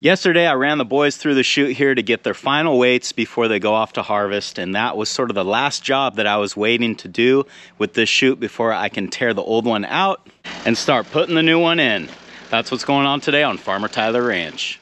Yesterday, I ran the boys through the chute here to get their final weights before they go off to harvest, and that was sort of the last job that I was waiting to do with this chute before I can tear the old one out and start putting the new one in. That's what's going on today on Farmer Tyler Ranch.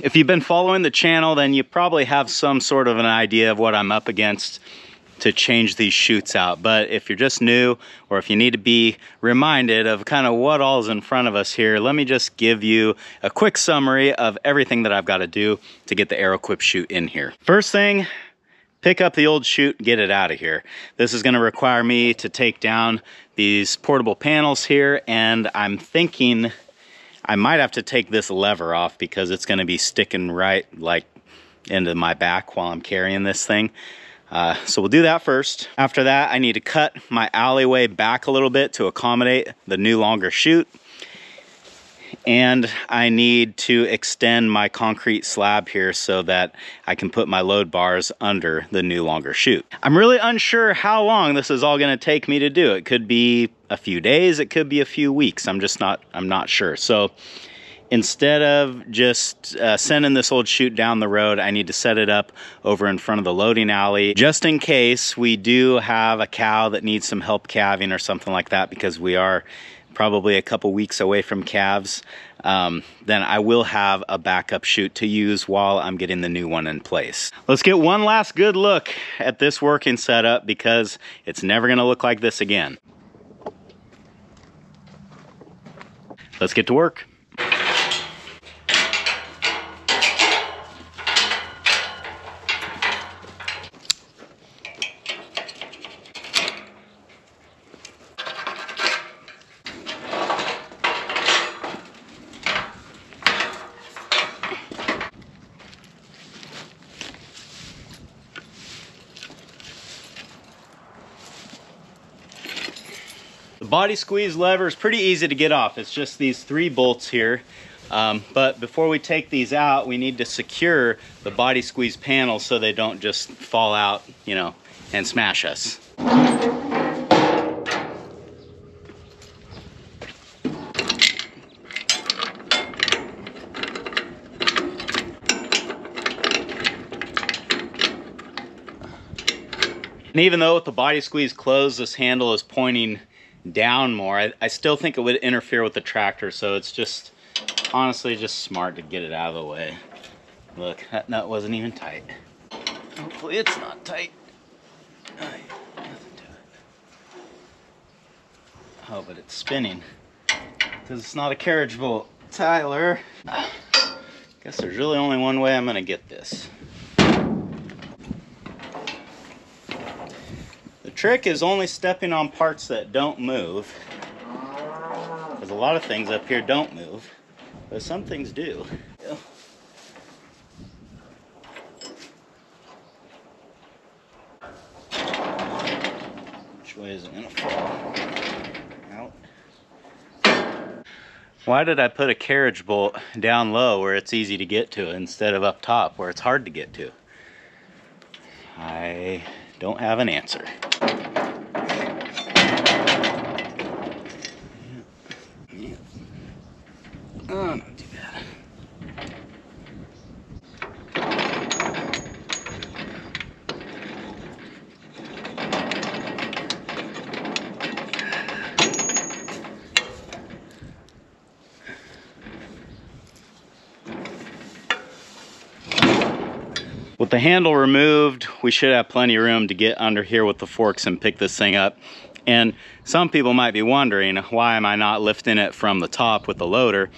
If you've been following the channel, then you probably have some sort of an idea of what I'm up against to change these chutes out. But if you're just new, or if you need to be reminded of kind of what all is in front of us here, let me just give you a quick summary of everything that I've got to do to get the Arrowquip chute in here. First thing, pick up the old chute, get it out of here. This is going to require me to take down these portable panels here, and I'm thinking I might have to take this lever off because it's going to be sticking right like into my back while I'm carrying this thing. So we'll do that first. After that, I need to cut my alleyway back a little bit to accommodate the new longer chute. And I need to extend my concrete slab here so that I can put my load bars under the new longer chute. I'm really unsure how long this is all going to take me to do. It could be a few days, it could be a few weeks. I'm not sure. So instead of just sending this old chute down the road, I need to set it up over in front of the loading alley, just in case we do have a cow that needs some help calving or something like that, because we are probably a couple weeks away from calves. Then I will have a backup chute to use while I'm getting the new one in place. Let's get one last good look at this working setup, because it's never gonna look like this again. Let's get to work. Body squeeze lever is pretty easy to get off. It's just these three bolts here. But before we take these out, we need to secure the body squeeze panels so they don't just fall out, you know, and smash us. And even though with the body squeeze closed, this handle is pointing down more, I still think it would interfere with the tractor, so it's just honestly just smart to get it out of the way. Look, that nut wasn't even tight. Hopefully it's not tight. Nothing to it. Oh, but it's spinning because it's not a carriage bolt. Tyler, guess there's really only one way I'm gonna get this. Trick is only stepping on parts that don't move, because a lot of things up here don't move, but some things do. Which way is it gonna fall? Out. Why did I put a carriage bolt down low where it's easy to get to instead of up top where it's hard to get to? I don't have an answer. Oh, not too bad. With the handle removed, we should have plenty of room to get under here with the forks and pick this thing up. And some people might be wondering, why am I not lifting it from the top with the loader?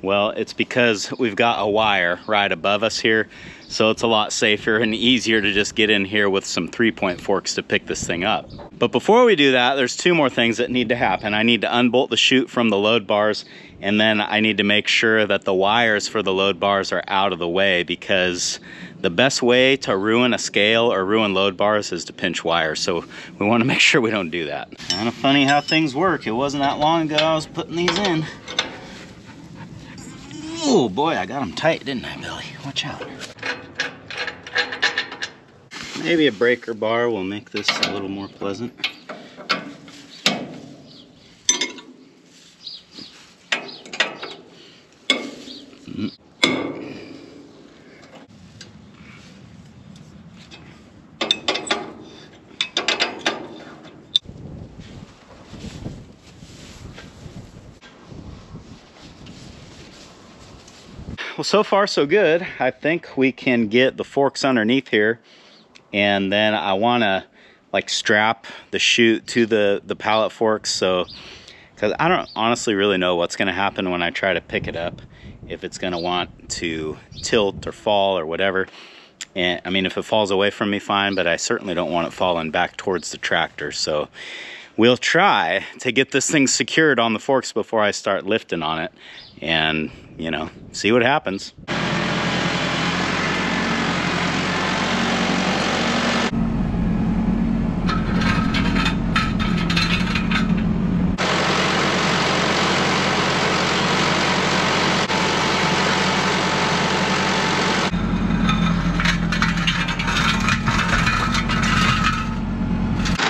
Well, it's because we've got a wire right above us here, so it's a lot safer and easier to just get in here with some 3-point forks to pick this thing up. But before we do that, there's two more things that need to happen. I need to unbolt the chute from the load bars, and then I need to make sure that the wires for the load bars are out of the way, because the best way to ruin a scale or ruin load bars is to pinch wires, so we want to make sure we don't do that. Kind of funny how things work. It wasn't that long ago I was putting these in. Oh boy, I got them tight, didn't I, Billy? Watch out. Maybe a breaker bar will make this a little more pleasant. Well, so far so good. I think we can get the forks underneath here, and then I want to like strap the chute to the pallet forks, so because I don't honestly really know what's going to happen when I try to pick it up, if it's going to want to tilt or fall or whatever. And I mean, if it falls away from me, fine, but I certainly don't want it falling back towards the tractor, so we'll try to get this thing secured on the forks before I start lifting on it, and, you know, see what happens.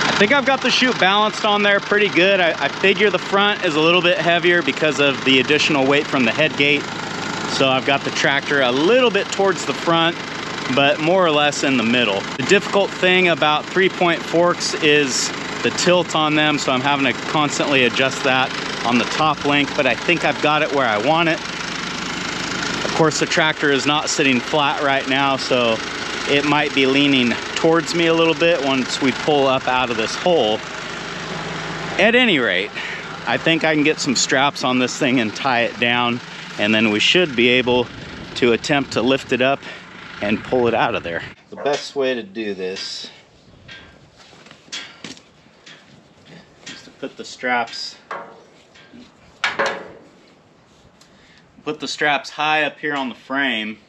I think I've got the chute balanced on there pretty good. I figure the front is a little bit heavier because of the additional weight from the head gate. So I've got the tractor a little bit towards the front, but more or less in the middle. The difficult thing about 3-point forks is the tilt on them, so I'm having to constantly adjust that on the top link, but I think I've got it where I want it. Of course, the tractor is not sitting flat right now, so it might be leaning towards me a little bit once we pull up out of this hole. At any rate, I think I can get some straps on this thing and tie it down, and then we should be able to attempt to lift it up and pull it out of there. The best way to do this is to put the straps high up here on the frame,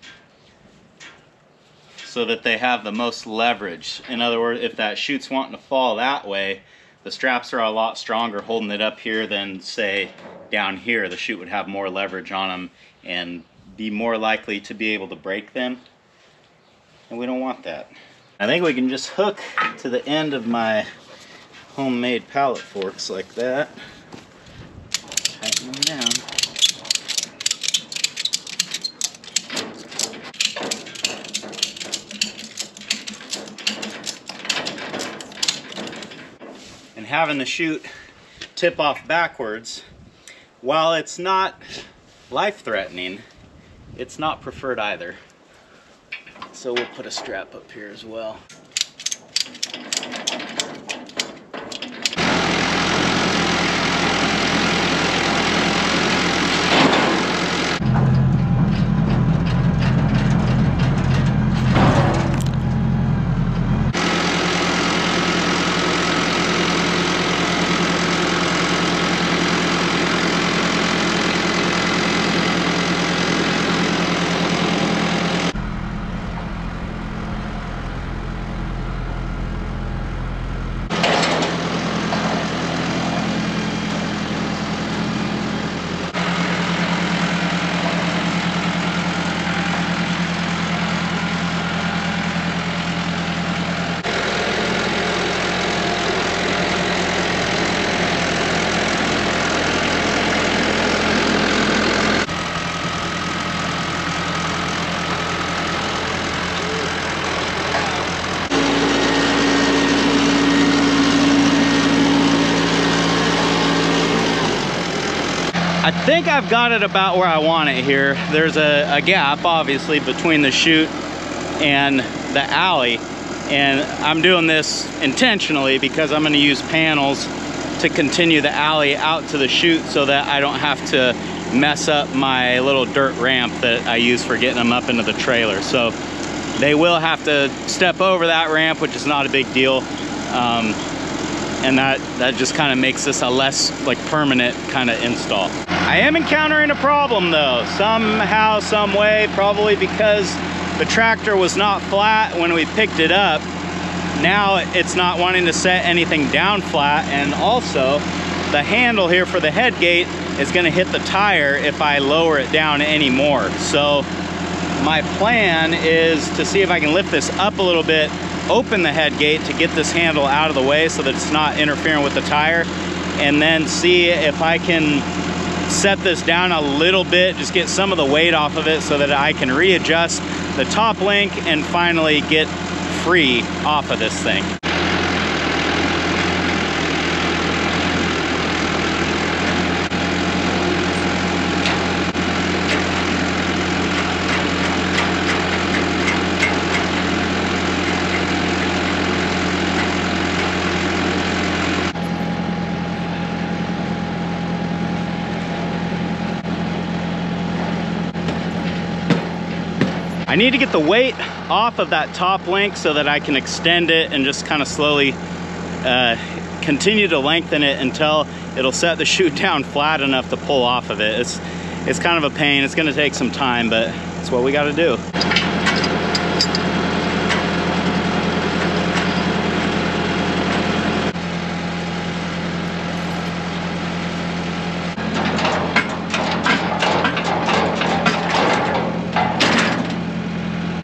so that they have the most leverage. In other words, if that chute's wanting to fall that way, the straps are a lot stronger holding it up here than, say, down here. The chute would have more leverage on them and be more likely to be able to break them, and we don't want that. I think we can just hook to the end of my homemade pallet forks like that. Tighten them down. Having the chute tip off backwards, while it's not life-threatening, it's not preferred either. So we'll put a strap up here as well. I think I've got it about where I want it here. There's a gap, obviously, between the chute and the alley, and I'm doing this intentionally because I'm going to use panels to continue the alley out to the chute so that I don't have to mess up my little dirt ramp that I use for getting them up into the trailer. So they will have to step over that ramp, which is not a big deal. And that just kind of makes this a less like permanent kind of install. I am encountering a problem though, somehow, some way, probably because the tractor was not flat when we picked it up. Now it's not wanting to set anything down flat, and also the handle here for the head gate is going to hit the tire if I lower it down anymore. So my plan is to see if I can lift this up a little bit, open the head gate to get this handle out of the way so that it's not interfering with the tire, and then see if I can set this down a little bit, just get some of the weight off of it so that I can readjust the top link and finally get free off of this thing. I need to get the weight off of that top link so that I can extend it and just kind of slowly continue to lengthen it until it'll set the chute down flat enough to pull off of it. It's kind of a pain. It's gonna take some time, but it's what we gotta do.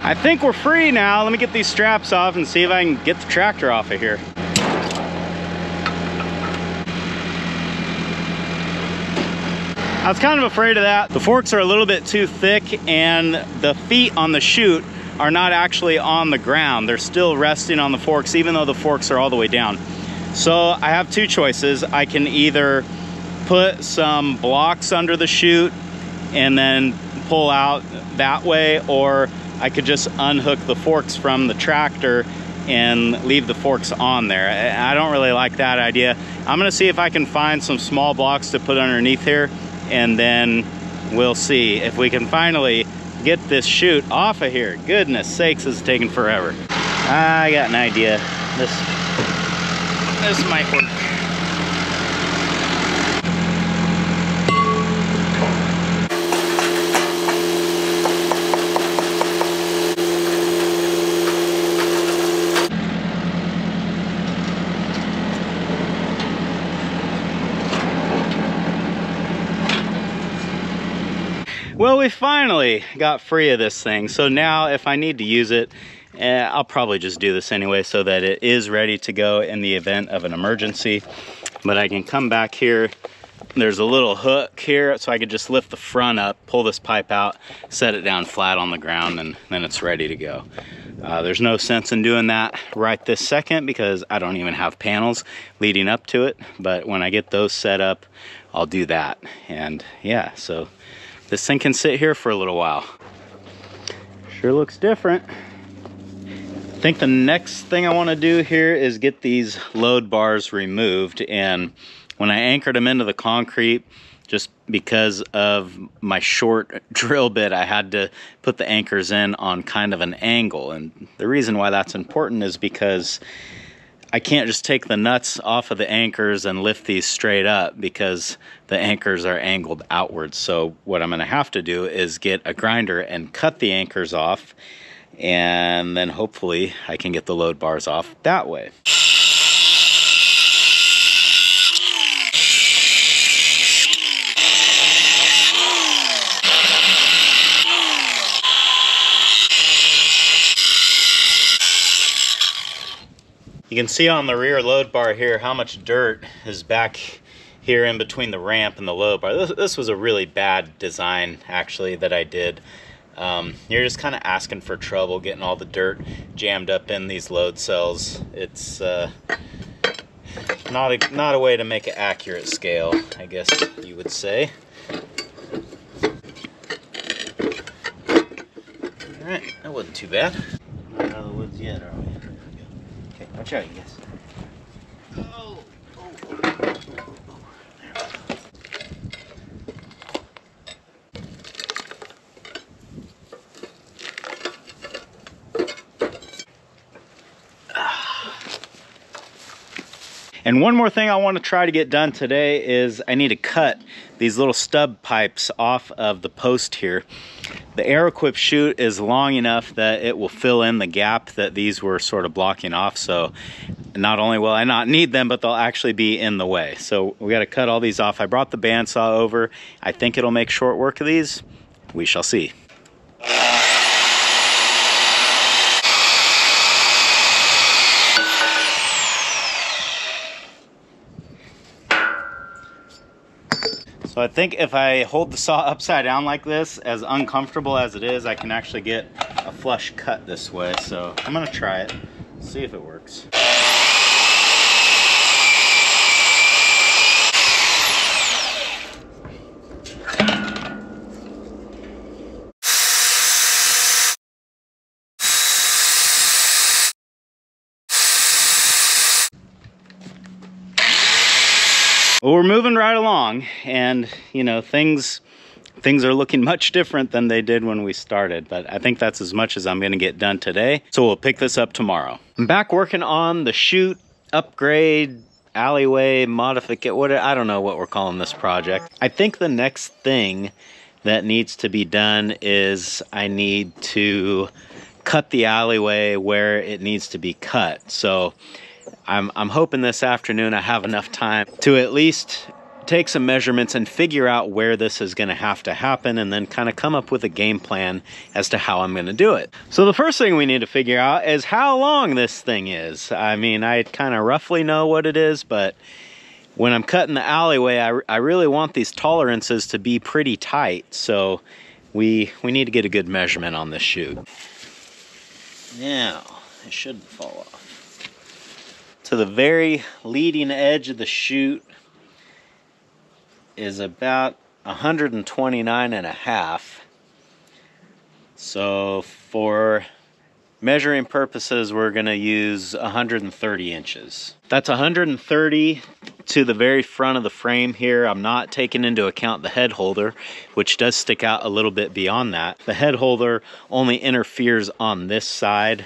I think we're free now. Let me get these straps off and see if I can get the tractor off of here. I was kind of afraid of that. The forks are a little bit too thick and the feet on the chute are not actually on the ground. They're still resting on the forks even though the forks are all the way down. So I have two choices. I can either put some blocks under the chute and then pull out that way, or I could just unhook the forks from the tractor and leave the forks on there. I don't really like that idea. I'm gonna see if I can find some small blocks to put underneath here, and then we'll see if we can finally get this chute off of here. Goodness sakes, this is taking forever. I got an idea. This might work. Well, we finally got free of this thing. So now if I need to use it, I'll probably just do this anyway so that it is ready to go in the event of an emergency. But I can come back here. There's a little hook here, so I could just lift the front up, pull this pipe out, set it down flat on the ground, and then it's ready to go. There's no sense in doing that right this second because I don't even have panels leading up to it. But when I get those set up, I'll do that. And yeah, so this thing can sit here for a little while. Sure looks different. I think the next thing I want to do here is get these load bars removed. And when I anchored them into the concrete, just because of my short drill bit, I had to put the anchors in on kind of an angle. And the reason why that's important is because I can't just take the nuts off of the anchors and lift these straight up because the anchors are angled outwards. So what I'm going to have to do is get a grinder and cut the anchors off, and then hopefully I can get the load bars off that way. You can see on the rear load bar here how much dirt is back here in between the ramp and the load bar. This was a really bad design actually that I did. You're just kind of asking for trouble getting all the dirt jammed up in these load cells. It's not a way to make an accurate scale, I guess you would say. All right, that wasn't too bad. Not out of the woods yet, are we? I'll show you, yes. Oh, oh, oh, oh, oh. There we go. And one more thing I want to try to get done today is I need to cut these little stub pipes off of the post here. The Arrowquip chute is long enough that it will fill in the gap that these were sort of blocking off. So not only will I not need them, but they'll actually be in the way. So we got to cut all these off. I brought the bandsaw over. I think it'll make short work of these. We shall see. So I think if I hold the saw upside down like this, as uncomfortable as it is, I can actually get a flush cut this way. So I'm gonna try it, see if it works. Well, we're moving right along, and you know, things are looking much different than they did when we started, but I think that's as much as I'm gonna get done today. So we'll pick this up tomorrow. I'm back working on the chute upgrade, alleyway modification, what, I don't know what we're calling this project. I think the next thing that needs to be done is I need to cut the alleyway where it needs to be cut. So I'm hoping this afternoon I have enough time to at least take some measurements and figure out where this is going to have to happen, and then kind of come up with a game plan as to how I'm going to do it. So the first thing we need to figure out is how long this thing is. I mean, I kind of roughly know what it is, but when I'm cutting the alleyway, I really want these tolerances to be pretty tight. So we need to get a good measurement on this chute. Now, it shouldn't fall off. So the very leading edge of the chute is about 129.5. So for measuring purposes, we're gonna use 130 inches. That's 130 to the very front of the frame here. I'm not taking into account the head holder, which does stick out a little bit beyond that. The head holder only interferes on this side,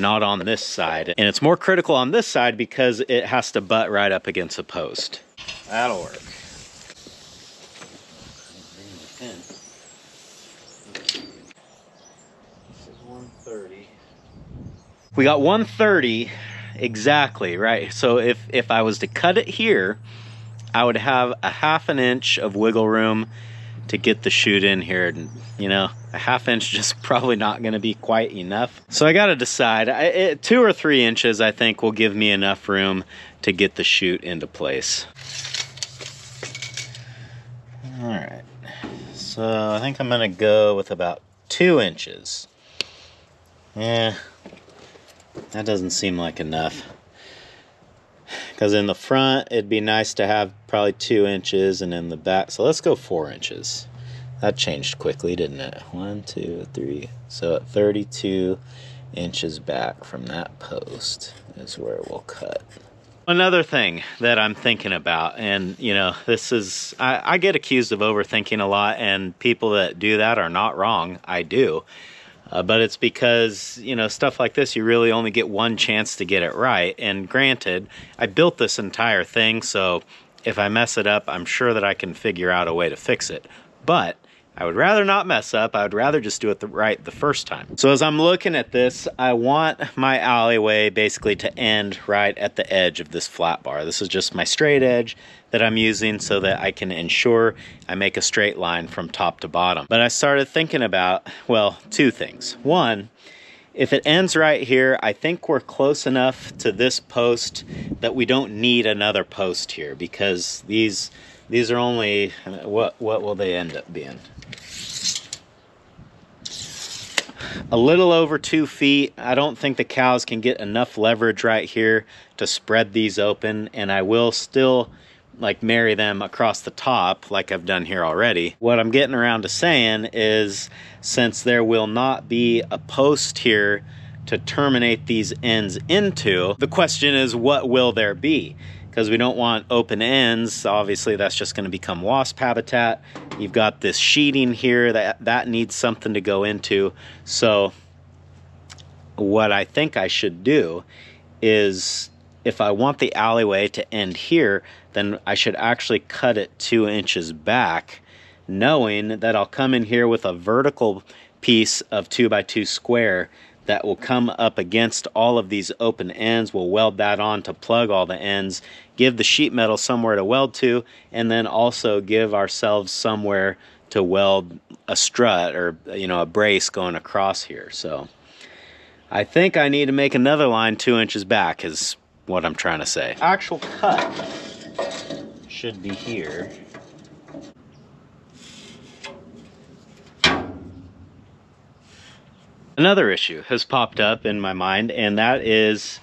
not on this side. And it's more critical on this side because it has to butt right up against a post. That'll work. This is 130. We got 130 exactly, right? So if I was to cut it here, I would have a half an inch of wiggle room to get the chute in here, and you know, a half inch just probably not going to be quite enough. So I got to decide. 2 or 3 inches I think will give me enough room to get the chute into place. All right, so I think I'm going to go with about 2 inches. Yeah, that doesn't seem like enough, because in the front it'd be nice to have probably 2 inches, and in the back, so let's go 4 inches. That changed quickly, didn't it? 1 2 3 So at 32 inches back from that post is where we'll cut. Another thing that I'm thinking about, and you know, this is, I get accused of overthinking a lot, and people that do that are not wrong. I do, but it's because, you know, stuff like this, you really only get one chance to get it right. And granted, I built this entire thing, so if I mess it up, I'm sure that I can figure out a way to fix it. But I would rather not mess up. I would rather just do it right the first time. So as I'm looking at this, I want my alleyway basically to end right at the edge of this flat bar. This is just my straight edge that I'm using so that I can ensure I make a straight line from top to bottom. But I started thinking about, well, two things. One, if it ends right here, I think we're close enough to this post that we don't need another post here, because these are only, what will they end up being? A little over 2 feet. I don't think the cows can get enough leverage right here to spread these open, and I will still like marry them across the top like I've done here already. What I'm getting around to saying is, since there will not be a post here to terminate these ends into, the question is, what will there be? Because we don't want open ends. Obviously that's just going to become wasp habitat. You've got this sheeting here that needs something to go into. So what I think I should do is, if I want the alleyway to end here, then I should actually cut it 2 inches back, knowing that I'll come in here with a vertical piece of 2x2 square that will come up against all of these open ends. We'll weld that on to plug all the ends, give the sheet metal somewhere to weld to, and then also give ourselves somewhere to weld a strut or, you know, a brace going across here. So I think I need to make another line 2 inches back is what I'm trying to say. Actual cut should be here. Another issue has popped up in my mind, and that is,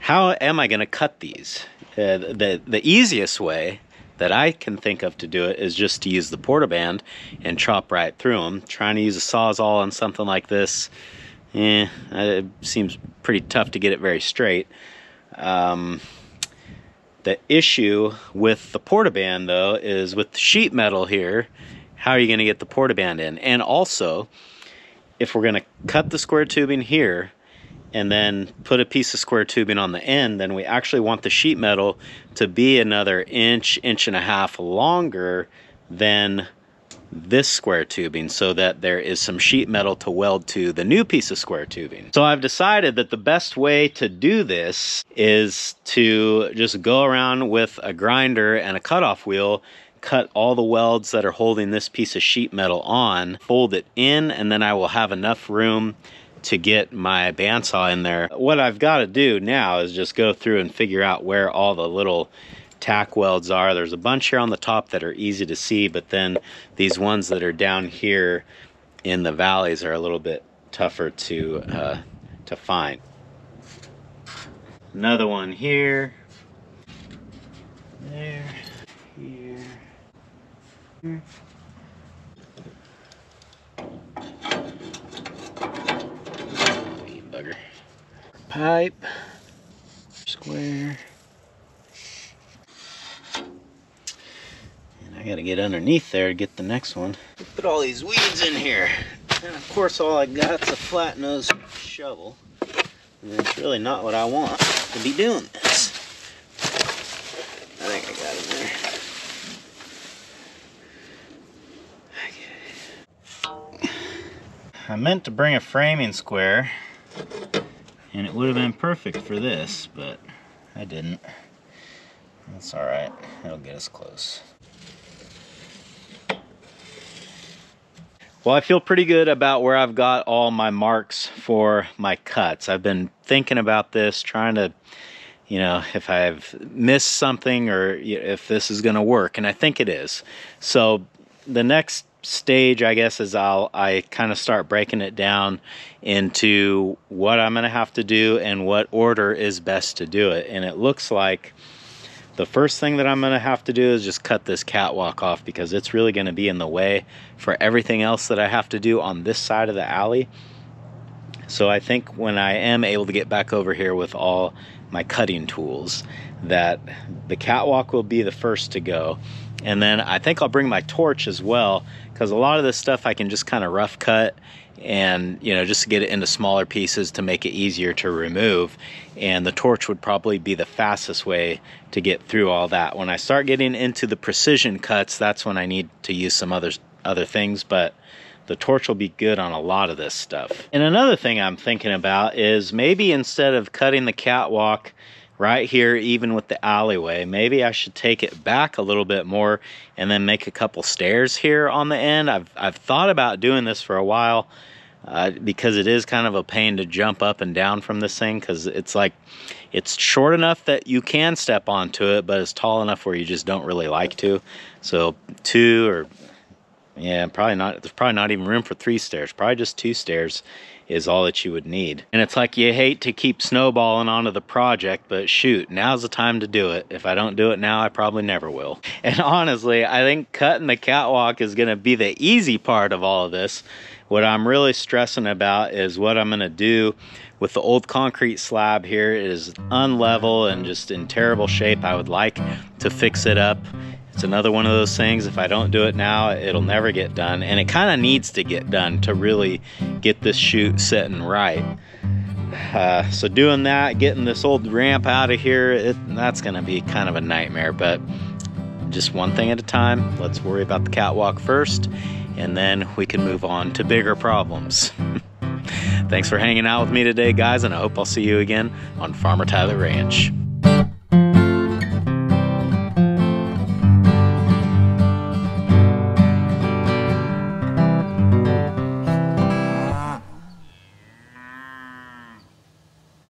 how am I going to cut these? The easiest way that I can think of to do it is just to use the Porta Band and chop right through them. Trying to use a Sawzall on something like this, it seems pretty tough to get it very straight. The issue with the Porta Band, though, is with the sheet metal here, how are you going to get the Porta Band in? And also, if we're gonna cut the square tubing here and then put a piece of square tubing on the end, then we actually want the sheet metal to be another inch, inch and a half longer than this square tubing, so that there is some sheet metal to weld to the new piece of square tubing. So I've decided that the best way to do this is to just go around with a grinder and a cutoff wheel, cut all the welds that are holding this piece of sheet metal on, fold it in, and then I will have enough room to get my bandsaw in there. What I've got to do now is just go through and figure out where all the little tack welds are. There's a bunch here on the top that are easy to see, but then these ones that are down here in the valleys are a little bit tougher to find. Another one here. There. Bugger. Pipe, square, and I gotta get underneath there to get the next one. Put all these weeds in here, and of course all I got's a flat nose shovel, and that's really not what I want to be doing this. I think I got it there. I meant to bring a framing square, and it would have been perfect for this, but I didn't. That's all right, it'll get us close. Well, I feel pretty good about where I've got all my marks for my cuts. I've been thinking about this, trying to, you know, if I've missed something or if this is gonna work, and I think it is. So the next stage, I guess, is I kind of start breaking it down into what I'm going to have to do and what order is best to do it. And it looks like the first thing that I'm going to have to do is just cut this catwalk off, because it's really going to be in the way for everything else that I have to do on this side of the alley. So I think when I am able to get back over here with all my cutting tools, that the catwalk will be the first to go. And then I think I'll bring my torch as well, because a lot of this stuff I can just kind of rough cut and, you know, just get it into smaller pieces to make it easier to remove. And the torch would probably be the fastest way to get through all that. When I start getting into the precision cuts, that's when I need to use some other things, but the torch will be good on a lot of this stuff. And another thing I'm thinking about is, maybe instead of cutting the catwalk right here, even with the alleyway, maybe I should take it back a little bit more and then make a couple stairs here on the end. I've thought about doing this for a while, because it is kind of a pain to jump up and down from this thing, because it's like, it's short enough that you can step onto it, but it's tall enough where you just don't really like to. So there's probably not even room for 3 stairs, probably just 2 stairs is all that you would need. And it's like, you hate to keep snowballing onto the project, but shoot, now's the time to do it. If I don't do it now, I probably never will. And honestly, I think cutting the catwalk is gonna be the easy part of all of this. What I'm really stressing about is what I'm gonna do with the old concrete slab here. It is unlevel and just in terrible shape. I would like to fix it up. It's another one of those things, if I don't do it now, it'll never get done. And it kind of needs to get done to really get this chute sitting right. So doing that, getting this old ramp out of here, that's gonna be kind of a nightmare, but just one thing at a time. Let's worry about the catwalk first, and then we can move on to bigger problems. Thanks for hanging out with me today, guys, and I hope I'll see you again on Farmer Tyler Ranch.